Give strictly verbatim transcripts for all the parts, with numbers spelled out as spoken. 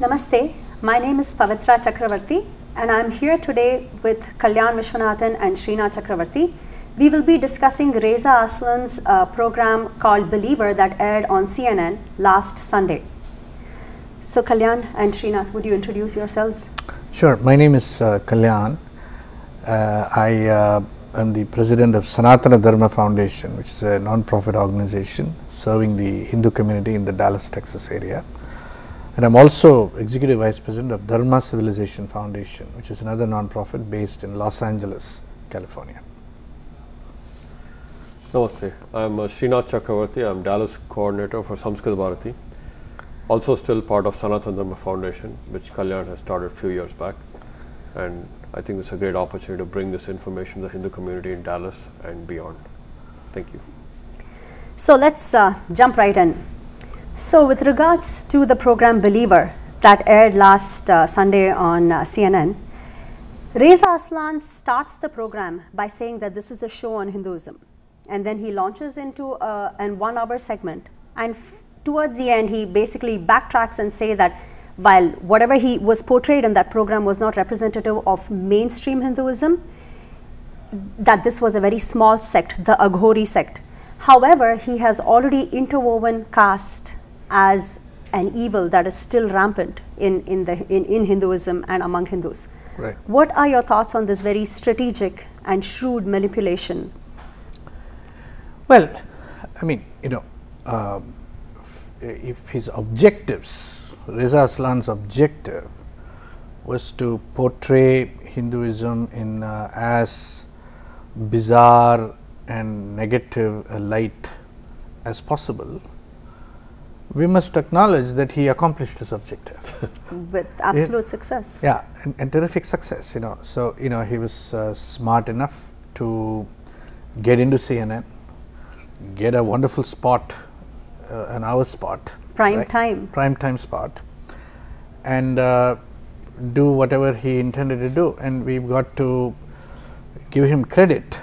Namaste, my name is Pavitra Chakravarti and I am here today with Kalyan Vishwanathan and Shrina Chakravarti. We will be discussing Reza Aslan's uh, program called Believer that aired on C N N last Sunday. So Kalyan and Srinath, would you introduce yourselves? Sure, my name is uh, Kalyan. Uh, I uh, am the president of Sanatana Dharma Foundation, which is a non-profit organization serving the Hindu community in the Dallas, Texas area. And I'm also Executive Vice President of Dharma Civilization Foundation, which is another non-profit based in Los Angeles, California. Namaste. I'm uh, Shrinath Chakravarti. I'm Dallas Coordinator for Samskrit Bharati. Also still part of Sanatana Dharma Foundation, which Kalyan has started a few years back. And I think it's a great opportunity to bring this information to the Hindu community in Dallas and beyond. Thank you. So let's uh, jump right in. So with regards to the program Believer that aired last uh, Sunday on uh, C N N, Reza Aslan starts the program by saying that this is a show on Hinduism. And then he launches into uh, an one-hour segment. And f towards the end, he basically backtracks and say that while whatever he was portrayed in that program was not representative of mainstream Hinduism, that this was a very small sect, the Aghori sect. However, he has already interwoven caste as an evil that is still rampant in, in, the, in, in Hinduism and among Hindus. Right. What are your thoughts on this very strategic and shrewd manipulation? Well, I mean, you know, um, if his objectives, Reza Aslan's objective was to portray Hinduism in uh, as bizarre and negative a light as possible, we must acknowledge that he accomplished his objective with absolute yeah. success. Yeah, and, and terrific success, you know. So, you know, he was uh, smart enough to get into C N N, get a wonderful spot, uh, an hour spot. Prime right? time. Prime time spot. And uh, do whatever he intended to do. And we've got to give him credit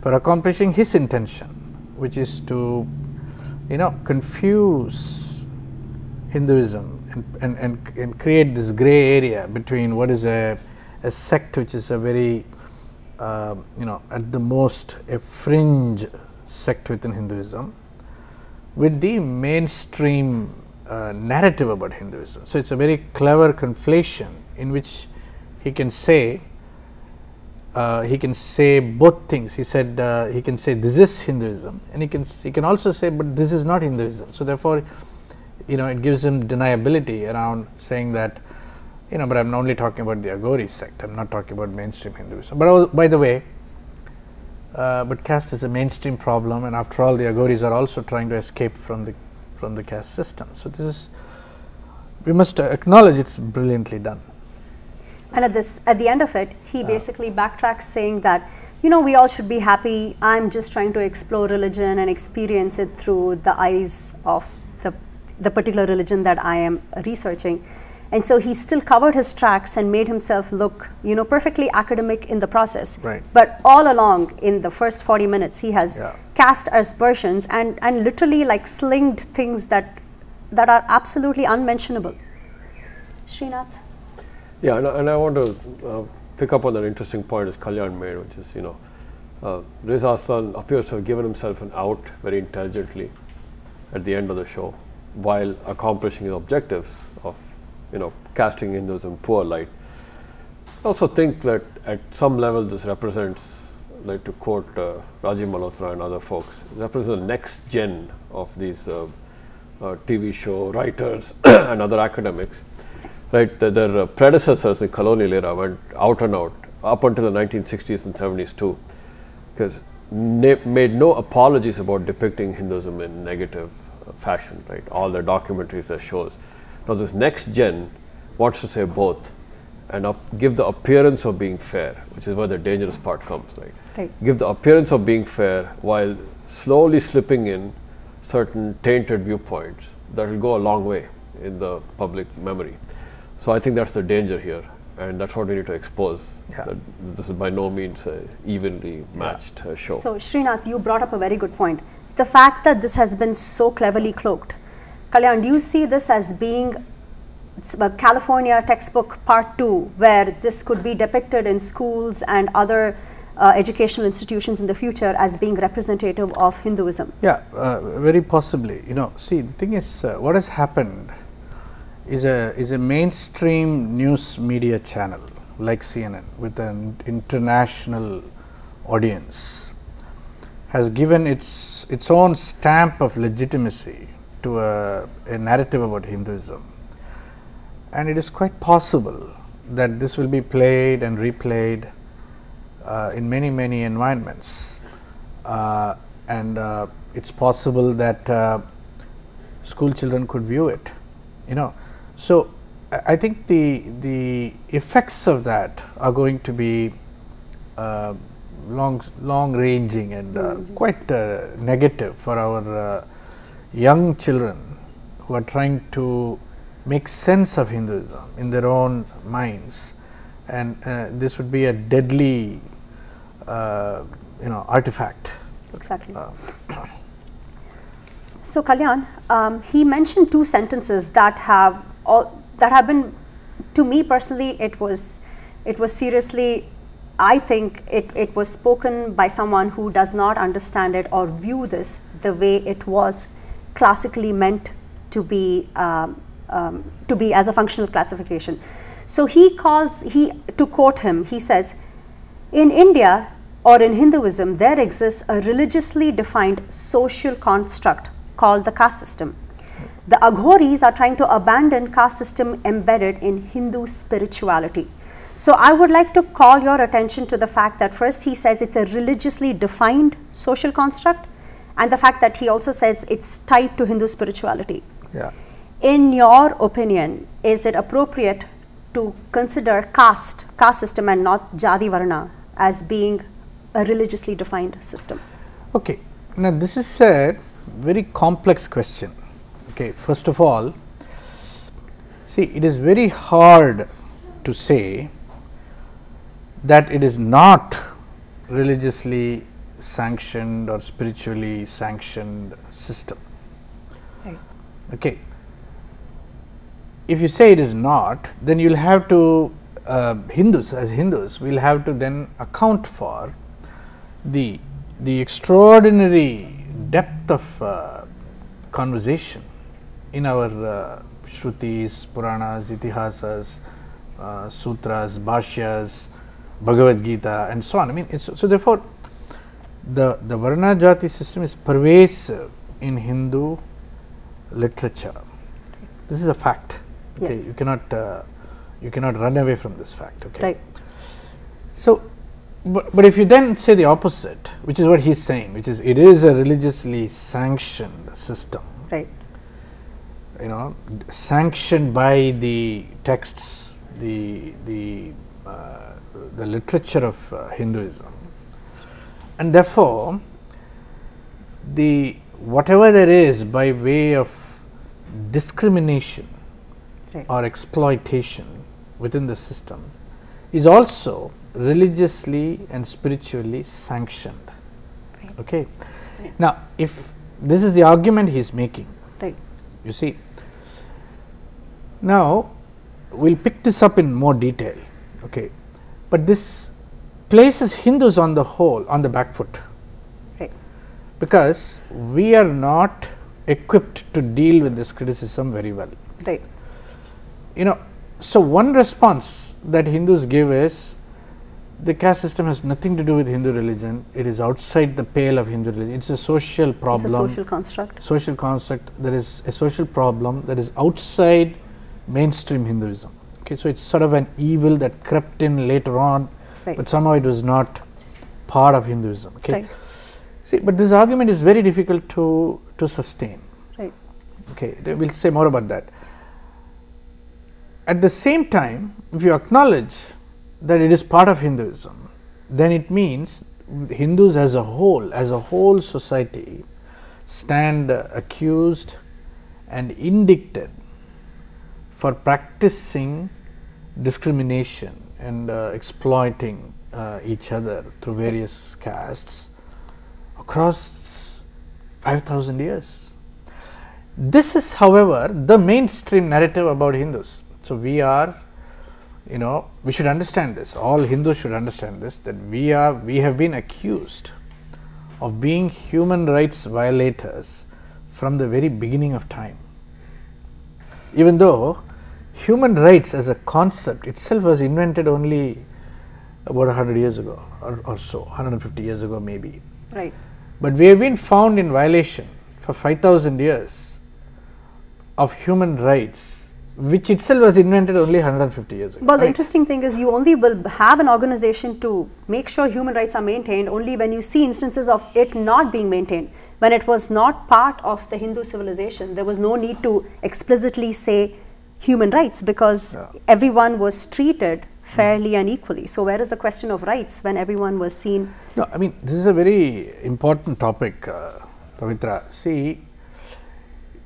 for accomplishing his intention, which is to, you know, confuse Hinduism and, and, and, and create this gray area between what is a, a sect which is a very, uh, you know, at the most a fringe sect within Hinduism, with the mainstream uh, narrative about Hinduism. So, it's a very clever conflation in which he can say, Uh, he can say both things. He said uh, he can say this is Hinduism, and he can he can also say, but this is not Hinduism. So therefore, you know, it gives him deniability around saying that, you know, but I'm only talking about the Aghori sect. I'm not talking about mainstream Hinduism. But oh, by the way, uh, but caste is a mainstream problem, and after all, the Aghoris are also trying to escape from the from the caste system. So this is, we must acknowledge, it's brilliantly done. And at this, at the end of it, he uh, basically backtracks saying that, you know, we all should be happy. I'm just trying to explore religion and experience it through the eyes of the, the particular religion that I am researching. And so he still covered his tracks and made himself look, you know, perfectly academic in the process. Right. But all along in the first forty minutes, he has yeah. cast aspersions and, and literally like slinged things that, that are absolutely unmentionable. Srinath? Yeah, and, and I want to uh, pick up on an interesting point as Kalyan made, which is, you know, uh, Reza Aslan appears to have given himself an out very intelligently at the end of the show, while accomplishing his objectives of, you know, casting Hinduism in poor light. I also think that at some level this represents, like to quote uh, Raji Malhotra and other folks, it represents the next gen of these uh, uh, T V show writers and other academics. Right, the, their uh, predecessors in colonial era went out and out up until the nineteen sixties and seventies too, because they made no apologies about depicting Hinduism in negative uh, fashion, right? All their documentaries, their shows. Now this next gen wants to say both and up give the appearance of being fair, which is where the dangerous part comes, right? Right. Give the appearance of being fair while slowly slipping in certain tainted viewpoints that will go a long way in the public memory. So I think that's the danger here, and that's what we need to expose. Yeah. That this is by no means an evenly matched yeah. uh, show. So Srinath, you brought up a very good point. The fact that this has been so cleverly cloaked. Kalyan, do you see this as being California textbook part two, where this could be depicted in schools and other uh, educational institutions in the future as being representative of Hinduism? Yeah, uh, very possibly. You know, see, the thing is, uh, what has happened is a is a mainstream news media channel like C N N with an international audience has given its its own stamp of legitimacy to a, a narrative about Hinduism. And it is quite possible that this will be played and replayed uh, in many, many environments. Uh, and uh, it's possible that uh, school children could view it, you know. So I think the, the effects of that are going to be uh, long, long ranging and uh, quite uh, negative for our uh, young children who are trying to make sense of Hinduism in their own minds, and uh, this would be a deadly, uh, you know, artifact. Exactly. Uh, so, Kalyan, um, he mentioned two sentences that have all that have been, to me personally, it was, it was seriously, I think it it was spoken by someone who does not understand it or view this the way it was classically meant to be. Um, Um, to be as a functional classification. So he calls, he to quote him, he says, in India or in Hinduism, there exists a religiously defined social construct called the caste system. The Aghoris are trying to abandon caste system embedded in Hindu spirituality. So I would like to call your attention to the fact that first he says it's a religiously defined social construct, and the fact that he also says it's tied to Hindu spirituality. Yeah. In your opinion, is it appropriate to consider caste, caste system and not Jati Varna as being a religiously defined system? Okay, now this is a very complex question. Okay, first of all, see, it is very hard to say that it is not religiously sanctioned or spiritually sanctioned system. Right. Okay. If you say it is not, then you will have to, uh, Hindus as Hindus, we will have to then account for the, the extraordinary depth of uh, conversation in our uh, Shrutis, Puranas, Itihasas, uh, Sutras, Bhashyas, Bhagavad Gita and so on. I mean, it's, so therefore, the, the Varna Jati system is pervasive in Hindu literature. This is a fact. Okay, yes. You cannot uh, you cannot run away from this fact. Okay. Right. So, but, but if you then say the opposite, which is what he's saying, which is it is a religiously sanctioned system. Right. You know, sanctioned by the texts, the the uh, the literature of uh, Hinduism, and therefore the whatever there is by way of discrimination. Right. Or exploitation within the system is also religiously and spiritually sanctioned. Right. Okay. Right. Now, if this is the argument he is making, right. You see, now we'll pick this up in more detail. Okay, but this places Hindus on the whole on the back foot, right. Because we are not equipped to deal with this criticism very well. Right. You know, so one response that Hindus give is the caste system has nothing to do with Hindu religion. It is outside the pale of Hindu religion. It's a social problem. It's a social construct. Social construct. There is a social problem that is outside mainstream Hinduism. Okay, so it's sort of an evil that crept in later on, right. But somehow it was not part of Hinduism. Okay, right. See, but this argument is very difficult to to sustain. Right. Okay, we'll say more about that. At the same time, if you acknowledge that it is part of Hinduism, then it means Hindus as a whole, as a whole society, stand uh, accused and indicted for practicing discrimination and uh, exploiting uh, each other through various castes across five thousand years. This is, however, the mainstream narrative about Hindus. So we are, you know, we should understand this, all Hindus should understand this, that we are, we have been accused of being human rights violators from the very beginning of time. Even though human rights as a concept itself was invented only about one hundred years ago or, or so, one hundred fifty years ago maybe. Right. But we have been found in violation for five thousand years of human rights, which itself was invented only one hundred fifty years ago. Well, the interesting thing is you only will have an organization to make sure human rights are maintained only when you see instances of it not being maintained. When it was not part of the Hindu civilization, there was no need to explicitly say human rights because yeah. everyone was treated fairly and equally. So where is the question of rights when everyone was seen? No, I mean, this is a very important topic, uh, Pavitra. See,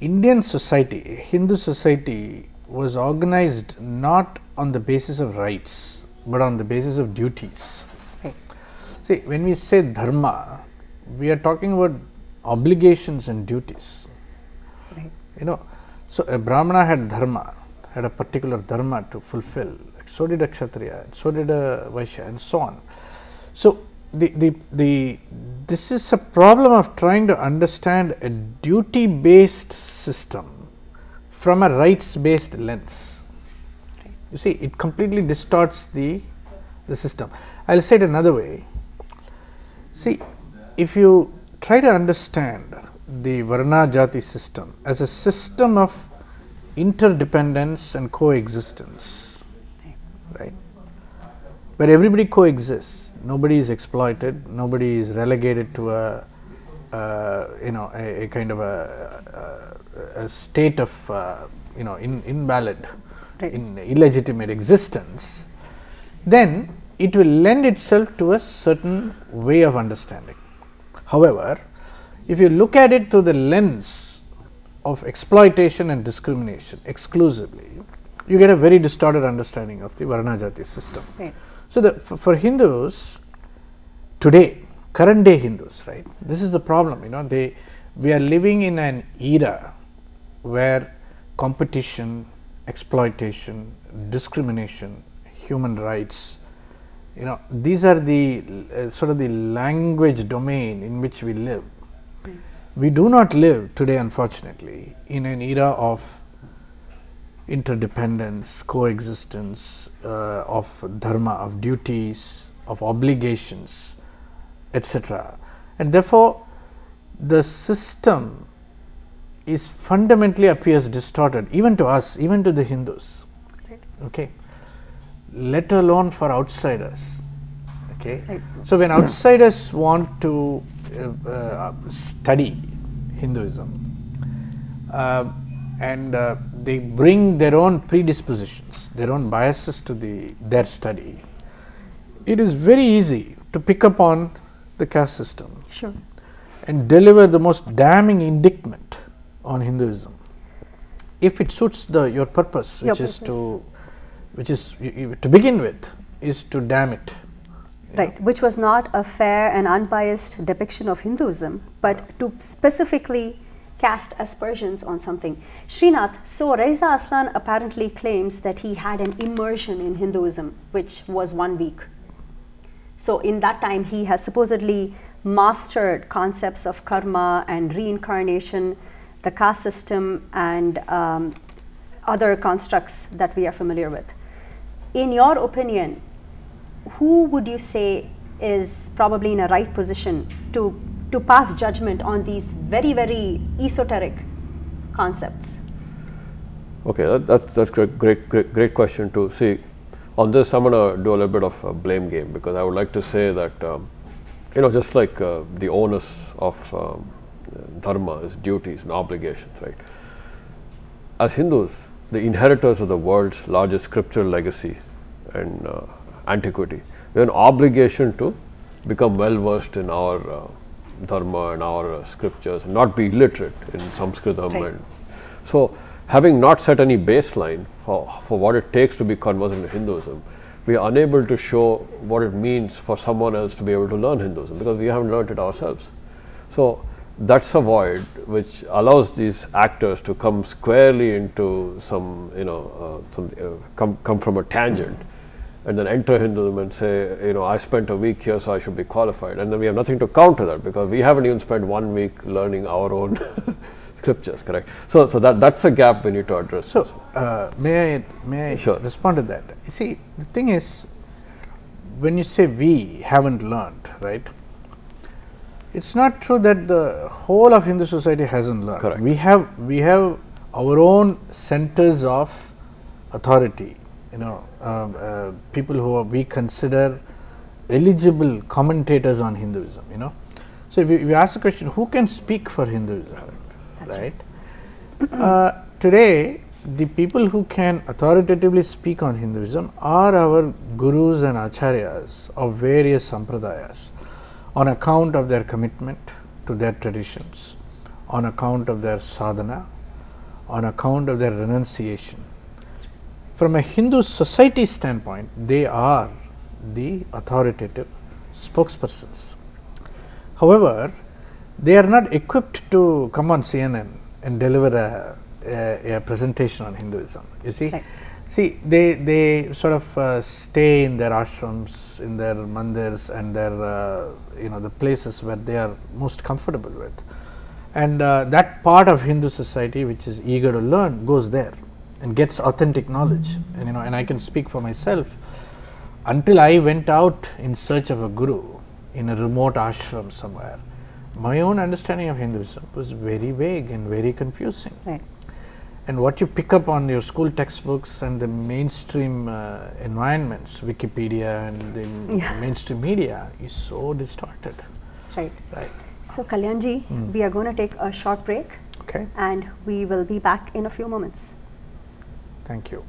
Indian society, Hindu society was organized not on the basis of rights, but on the basis of duties. Right. See, when we say dharma, we are talking about obligations and duties. Right. You know, so a Brahmana had dharma, had a particular dharma to fulfill. So did a Kshatriya, so did a Vaishya, and so on. So the, the, the, this is a problem of trying to understand a duty-based system from a rights-based lens. You see, it completely distorts the, the system. I will say it another way. See, if you try to understand the Varna Jati system as a system of interdependence and coexistence, right, where everybody coexists, nobody is exploited, nobody is relegated to a, uh, you know, a, a kind of a, a, a state of, uh, you know, in, invalid, right. in illegitimate existence, then it will lend itself to a certain way of understanding. However, if you look at it through the lens of exploitation and discrimination exclusively, you get a very distorted understanding of the Varna Jati system. Right. So, the, for, for Hindus today, current day Hindus, right, this is the problem, you know, they, we are living in an era where competition, exploitation, discrimination, human rights, you know, these are the uh, sort of the language domain in which we live. Right. We do not live today, unfortunately, in an era of interdependence, coexistence, uh, of dharma, of duties, of obligations, et cetera. And therefore, the system is fundamentally appears distorted, even to us, even to the Hindus, right. okay, let alone for outsiders. Okay. Right. So, when outsiders want to uh, uh, study Hinduism, uh, and uh, they bring their own predispositions, their own biases to the, their study, it is very easy to pick up on the caste system sure. and deliver the most damning indictment on Hinduism if it suits the, your purpose, which your is purpose. to, which is to begin with, is to damn it. Right, know? Which was not a fair and unbiased depiction of Hinduism, but to specifically cast aspersions on something. Srinath, so Reza Aslan apparently claims that he had an immersion in Hinduism, which was one week. So in that time, he has supposedly mastered concepts of karma and reincarnation, the caste system, and um, other constructs that we are familiar with. In your opinion, who would you say is probably in a right position to to pass judgment on these very, very esoteric concepts? Okay, that, that, that's a great, great, great question to see. On this, I'm going to do a little bit of a blame game, because I would like to say that, um, you know, just like uh, the onus of um, dharma is duties and obligations, right? As Hindus, the inheritors of the world's largest scriptural legacy and uh, antiquity, we have an obligation to become well-versed in our uh, dharma and our uh, scriptures, and not be illiterate in Sanskritam. Right. And so, having not set any baseline for, for what it takes to be conversant in Hinduism, we are unable to show what it means for someone else to be able to learn Hinduism, because we haven't learnt it ourselves. So, that's a void which allows these actors to come squarely into some, you know, uh, some uh, come come from a tangent, and then enter Hinduism and say, you know, I spent a week here, so I should be qualified, and then we have nothing to counter that because we haven't even spent one week learning our own scriptures, correct? So, so that that's a gap we need to address. So, uh, may I may I sure. respond to that? You see, the thing is, when you say we haven't learned, right? It's not true that the whole of Hindu society hasn't learned. Correct. We have we have our own centers of authority. You know, um, uh, people who are, we consider eligible commentators on Hinduism. You know, so if we, we ask the question, who can speak for Hinduism? Correct. That's right. right. uh, today, the people who can authoritatively speak on Hinduism are our gurus and acharyas of various sampradayas, on account of their commitment to their traditions, on account of their sadhana, on account of their renunciation. From a Hindu society standpoint, they are the authoritative spokespersons. However, they are not equipped to come on C N N and deliver a, a, a presentation on Hinduism. You see, right. see, they they sort of uh, stay in their ashrams, in their mandirs, and their uh, you know the places where they are most comfortable with, and uh, that part of Hindu society which is eager to learn goes there and gets authentic knowledge. And you know, and I can speak for myself. Until I went out in search of a guru in a remote ashram somewhere, my own understanding of Hinduism was very vague and very confusing. Right. And what you pick up on your school textbooks and the mainstream uh, environments, Wikipedia and the yeah. mainstream media, is so distorted. That's right. Right. So, Kalyanji, mm. we are going to take a short break. Okay. And we will be back in a few moments. Thank you.